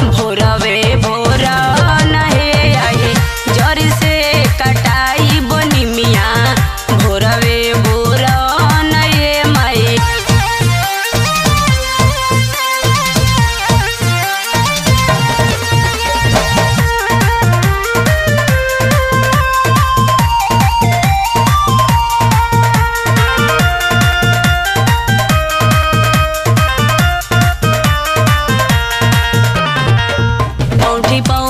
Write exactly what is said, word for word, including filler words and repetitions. भोरवे भोरा नहे आए जर से कटाई बनी मिया भोरवे भोरा नहे माए। Keep on।